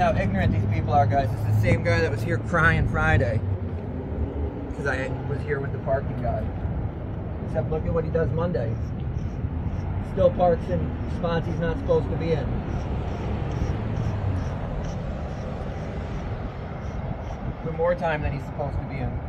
how ignorant these people are, guys. It's the same guy that was here crying Friday because I was here with the parking guy. Except look at what he does Monday. Still parks in spots he's not supposed to be in. For more time than he's supposed to be in.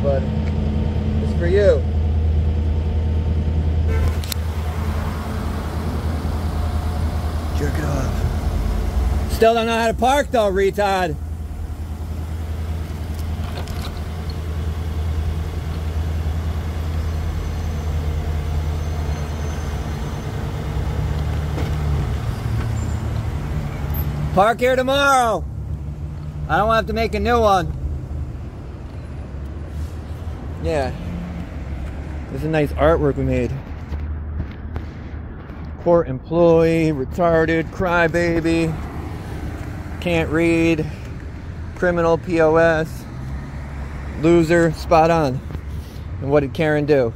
But it's for you. Jerk it off. Still don't know how to park though, retard. Park here tomorrow. I don't have to make a new one. Yeah, this is a nice artwork we made. Court employee, retarded, crybaby, can't read, criminal POS, loser, spot on. And what did Karen do?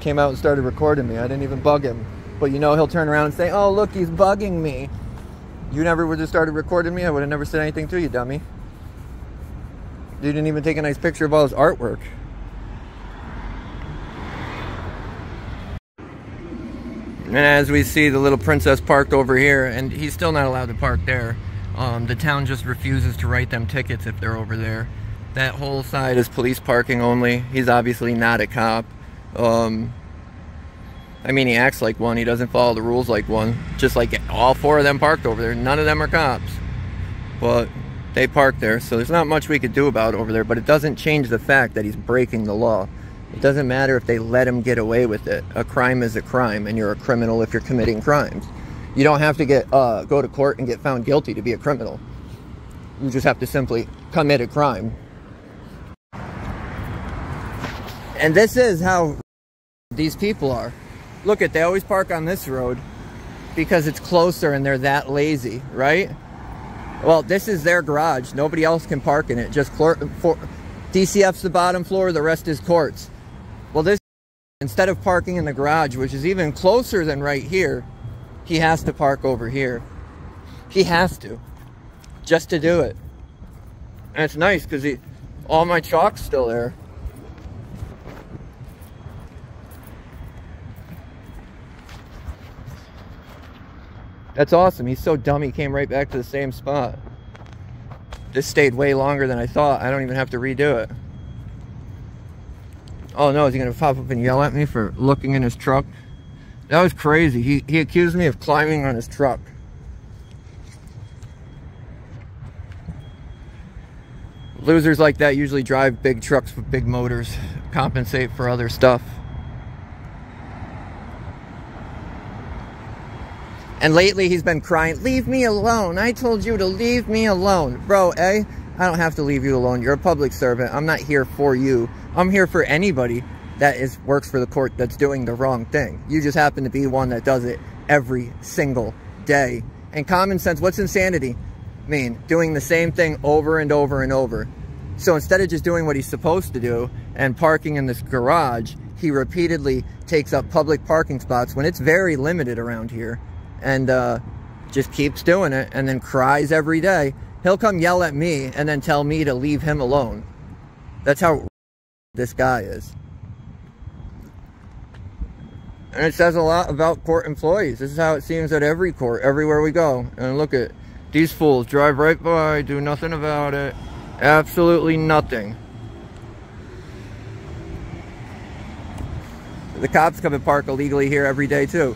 Came out and started recording me. I didn't even bug him. But you know he'll turn around and say, oh look, he's bugging me. You never would have started recording me, I would have never said anything to you, dummy. You didn't even take a nice picture of all his artwork. And as we see, the little princess parked over here, and he's still not allowed to park there. The town just refuses to write them tickets if they're over there. That whole side is police parking only. He's obviously not a cop. I mean, he acts like one. He doesn't follow the rules like one. Just like all four of them parked over there. None of them are cops. But they parked there, so there's not much we could do about over there, but it doesn't change the fact that he's breaking the law. It doesn't matter if they let him get away with it. A crime is a crime, and you're a criminal if you're committing crimes. You don't have to go to court and get found guilty to be a criminal. You just have to simply commit a crime. And this is how these people are. Look at, they always park on this road because it's closer and they're that lazy, right? Well, this is their garage. Nobody else can park in it. Just DCF's the bottom floor, the rest is courts. Well, this, instead of parking in the garage, which is even closer than right here, he has to park over here. He has to, just to do it. And it's nice because all my chalk's still there. That's awesome. He's so dumb he came right back to the same spot. This stayed way longer than I thought. I don't even have to redo it. Oh no, is he going to pop up and yell at me for looking in his truck? That was crazy. He accused me of climbing on his truck. Losers like that usually drive big trucks with big motors, compensate for other stuff. And lately he's been crying, leave me alone. I told you to leave me alone. Bro, eh? I don't have to leave you alone. You're a public servant. I'm not here for you. I'm here for anybody that works for the court that's doing the wrong thing. You just happen to be one that does it every single day. And common sense, what's insanity? I mean, doing the same thing over and over and over. So instead of just doing what he's supposed to do and parking in this garage, he repeatedly takes up public parking spots when it's very limited around here, and just keeps doing it, and then cries every day. He'll come yell at me and then tell me to leave him alone. That's how this guy is. And it says a lot about court employees. This is how it seems at every court, everywhere we go. And look at these fools, drive right by, do nothing about it. Absolutely nothing. The cops come and park illegally here every day too.